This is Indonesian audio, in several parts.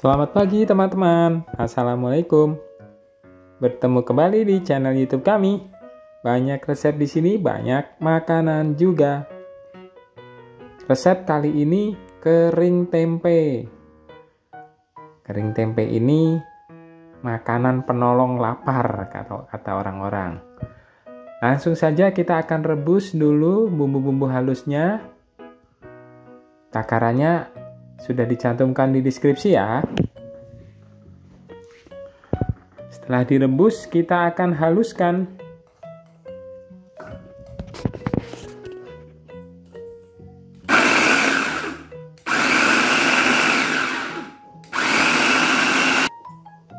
Selamat pagi teman-teman, Assalamualaikum. Bertemu kembali di channel YouTube kami. Banyak resep di sini, banyak makanan juga. Resep kali ini kering tempe. Kering tempe ini makanan penolong lapar kata orang-orang. Langsung saja kita akan rebus dulu bumbu-bumbu halusnya. Takarannya sudah dicantumkan di deskripsi ya. Setelah direbus, kita akan haluskan.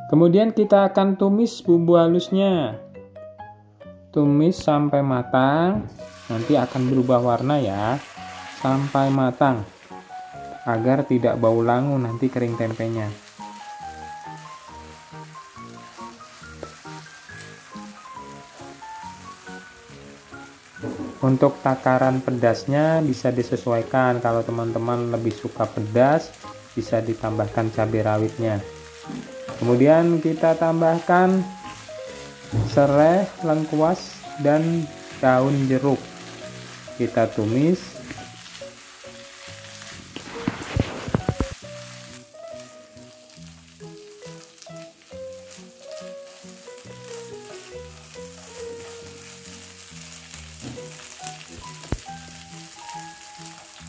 Kemudian kita akan tumis bumbu halusnya. Tumis sampai matang, nanti akan berubah warna ya. Sampai matang, agar tidak bau langu nanti kering tempenya. Untuk takaran pedasnya bisa disesuaikan. Kalau teman-teman lebih suka pedas, bisa ditambahkan cabai rawitnya. Kemudian kita tambahkan serai, lengkuas, dan daun jeruk. Kita tumis.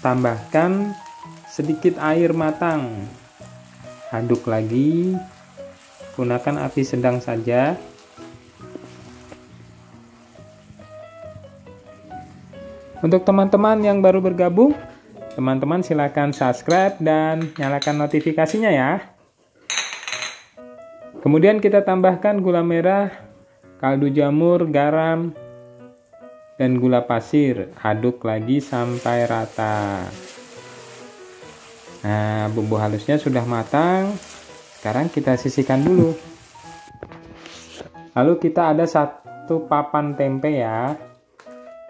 Tambahkan sedikit air matang. Aduk lagi. Gunakan api sedang saja. Untuk teman-teman yang baru bergabung, teman-teman silakan subscribe dan nyalakan notifikasinya ya. Kemudian kita tambahkan gula merah, kaldu jamur, garam, dan gula pasir. Aduk lagi sampai rata. Nah, bumbu halusnya sudah matang. Sekarang kita sisihkan dulu. Lalu kita ada satu papan tempe ya.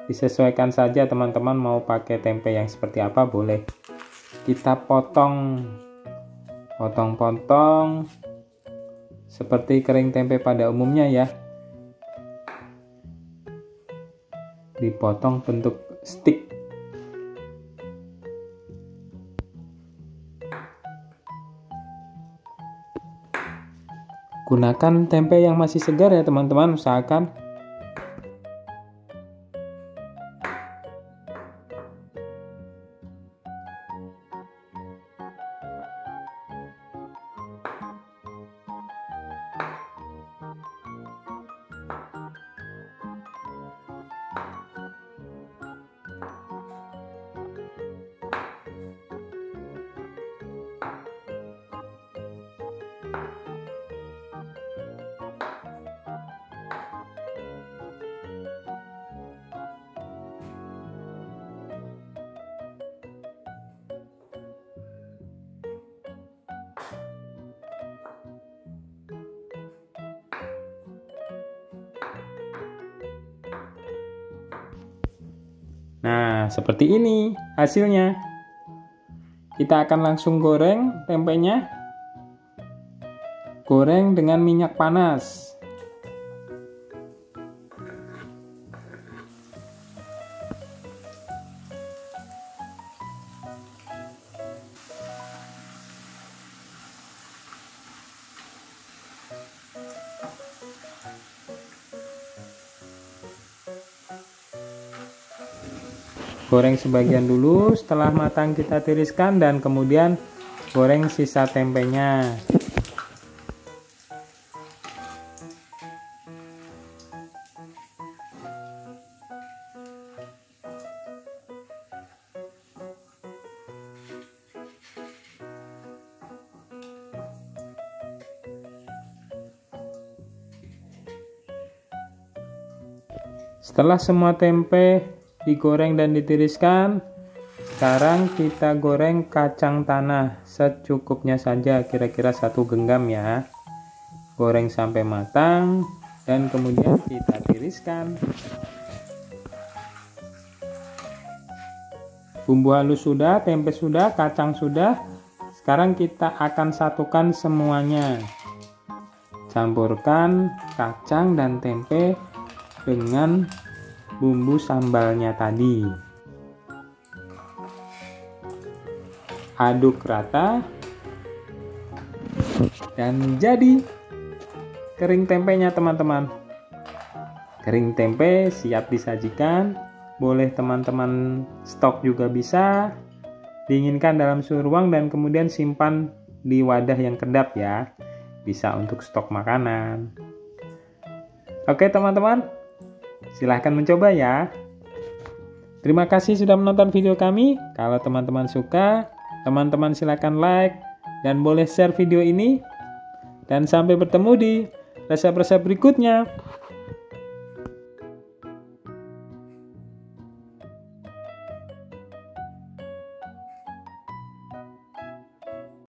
Disesuaikan saja teman-teman mau pakai tempe yang seperti apa boleh. Kita potong seperti kering tempe pada umumnya ya. Dipotong bentuk stick. Gunakan tempe yang masih segar ya teman-teman, usahakan. Nah, seperti ini hasilnya. Kita akan langsung goreng tempenya. Goreng dengan minyak panas. Goreng sebagian dulu, setelah matang kita tiriskan dan kemudian goreng sisa tempenya. Setelah semua tempe digoreng dan ditiriskan, sekarang kita goreng kacang tanah secukupnya saja, kira-kira 1 genggam ya. Goreng sampai matang dan kemudian kita tiriskan. Bumbu halus sudah, tempe sudah, kacang sudah. Sekarang kita akan satukan semuanya. Campurkan kacang dan tempe dengan bumbu sambalnya tadi. Aduk rata dan jadi kering tempenya, teman-teman. Kering tempe siap disajikan. Boleh teman-teman stok juga bisa. Dinginkan dalam suhu ruang dan kemudian simpan di wadah yang kedap ya. Bisa untuk stok makanan. Oke teman-teman, silahkan mencoba ya. Terima kasih sudah menonton video kami. Kalau teman-teman suka, teman-teman silahkan like dan boleh share video ini. Dan sampai bertemu di resep-resep berikutnya.